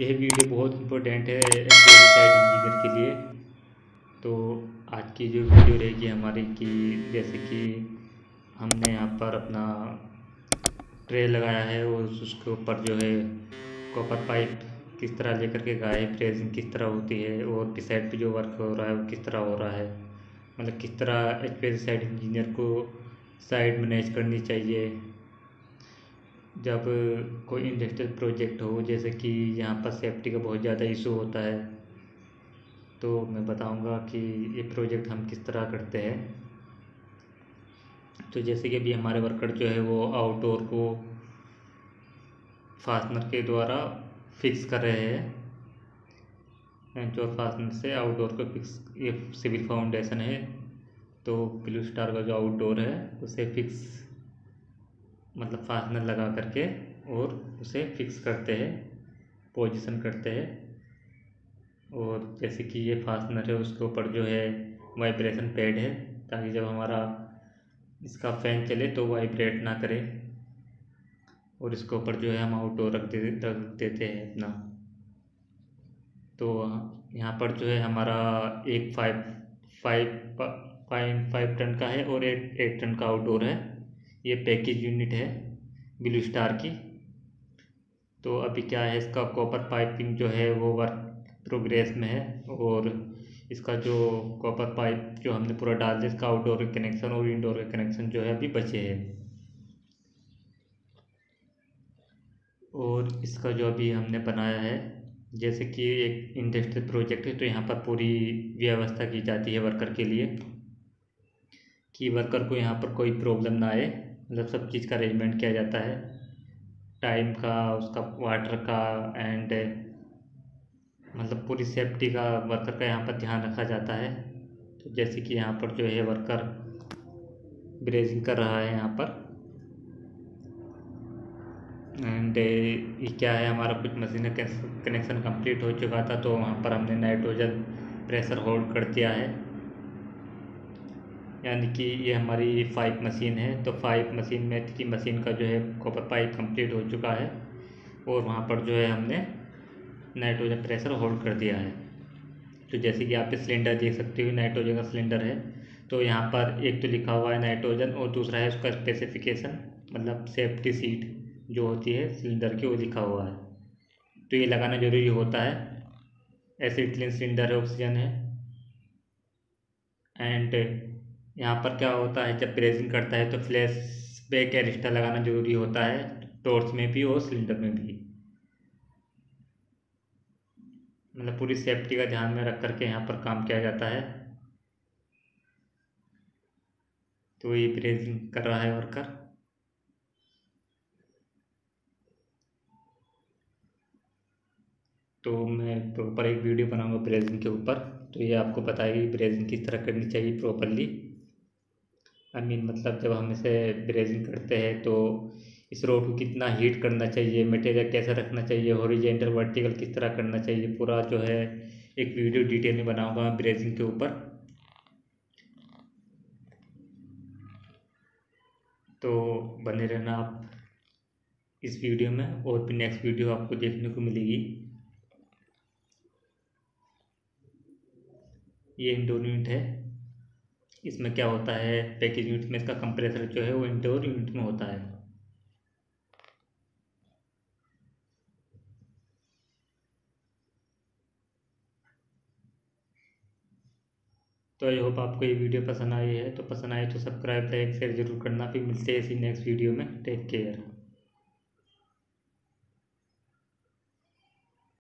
यह वीडियो बहुत इम्पोर्टेंट है इंजीनियर के लिए। तो आज की जो वीडियो रहेगी हमारी कि जैसे कि हमने यहाँ पर अपना ट्रे लगाया है और उसके ऊपर जो है कॉपर पाइप किस तरह लेकर के गया है, फ्रेजिंग किस तरह होती है और किस साइड पे जो वर्क हो रहा है वो किस तरह हो रहा है, मतलब किस तरह एचपी साइड इंजीनियर को साइड मैनेज करनी चाहिए। जब कोई इंडस्ट्रियल प्रोजेक्ट हो, जैसे कि यहाँ पर सेफ्टी का बहुत ज़्यादा इशू होता है, तो मैं बताऊँगा कि ये प्रोजेक्ट हम किस तरह करते हैं। तो जैसे कि अभी हमारे वर्कर जो है वो आउटडोर को फास्टनर के द्वारा फिक्स कर रहे हैं, इंडोर फास्टनर से आउटडोर को फिक्स। ये सिविल फाउंडेशन है तो ब्लू स्टार का जो आउटडोर है उसे फिक्स मतलब फास्टनर लगा करके और उसे फिक्स करते हैं, पोजीशन करते हैं। और जैसे कि ये फास्टनर है उसके ऊपर जो है वाइब्रेशन पैड है ताकि जब हमारा इसका फैन चले तो वाइब्रेट ना करे। और इसके ऊपर जो है हम आउटडोर रख देते हैं अपना। तो यहाँ पर जो है हमारा एक 5.5 टन का है और 8 टन का आउटडोर है। ये पैकेज यूनिट है ब्लू स्टार की। तो अभी क्या है, इसका कॉपर पाइपिंग जो है वो वर्क प्रोग्रेस में है और इसका जो कॉपर पाइप जो हमने पूरा डाल दिया, इसका आउटडोर कनेक्शन और इंडोर का कनेक्शन जो है अभी बचे हैं। और इसका जो अभी हमने बनाया है, जैसे कि एक इंडस्ट्रियल प्रोजेक्ट है तो यहाँ पर पूरी व्यवस्था की जाती है वर्कर के लिए कि वर्कर को यहाँ पर कोई प्रॉब्लम ना आए। मतलब सब चीज़ का अरेंजमेंट किया जाता है, टाइम का, उसका वाटर का एंड मतलब पूरी सेफ्टी का वर्कर का यहाँ पर ध्यान रखा जाता है। तो जैसे कि यहाँ पर जो है वर्कर ब्रेजिंग कर रहा है यहाँ पर। एंड ये क्या है, हमारा कुछ मशीन कनेक्शन कंप्लीट हो चुका था तो वहाँ पर हमने नाइट्रोजन प्रेशर होल्ड कर दिया है। यानी कि ये हमारी 5 मशीन है तो 5 मशीन में 3 मशीन का जो है कॉपर पाइप कंप्लीट हो चुका है और वहाँ पर जो है हमने नाइट्रोजन प्रेशर होल्ड कर दिया है। तो जैसे कि आप सिलेंडर देख सकते हो, नाइट्रोजन का सिलेंडर है। तो यहाँ पर एक तो लिखा हुआ है नाइट्रोजन और दूसरा है उसका स्पेसिफिकेशन मतलब सेफ्टी सीट जो होती है सिलेंडर की वो लिखा हुआ है। तो ये लगाना ज़रूरी होता है। एसिटिलीन सिलेंडर है, ऑक्सीजन है। एंड यहाँ पर क्या होता है, जब प्रेसिंग करता है तो फ्लैश बैक एरिस्टा लगाना ज़रूरी होता है, टॉर्च में भी और सिलेंडर में भी। मतलब पूरी सेफ्टी का ध्यान में रख करके यहाँ पर काम किया जाता है। तो ये प्रेसिंग कर रहा है वर्कर। तो मैं प्रॉपर एक वीडियो बनाऊंगा प्रेसिंग के ऊपर, तो ये आपको बताएगी प्रेसिंग किस तरह करनी चाहिए प्रॉपरली। I mean, मतलब जब हम इसे ब्रेजिंग करते हैं तो इस रोड को कितना हीट करना चाहिए, मटेरियल कैसा रखना चाहिए, हॉरिजॉन्टल वर्टिकल किस तरह करना चाहिए, पूरा जो है एक वीडियो डिटेल में बनाऊंगा ब्रेजिंग के ऊपर। तो बने रहना आप इस वीडियो में और भी नेक्स्ट वीडियो आपको देखने को मिलेगी। ये इंडोर यूनिट है। इसमें क्या होता है, पैकेज यूनिट में इसका कंप्रेसर जो है वो इंडोर यूनिट में होता है। तो आई होप आपको ये वीडियो पसंद आई है। तो पसंद आए तो सब्सक्राइब, लाइक, शेयर जरूर करना। फिर मिलते हैं इसी नेक्स्ट वीडियो में। Take care.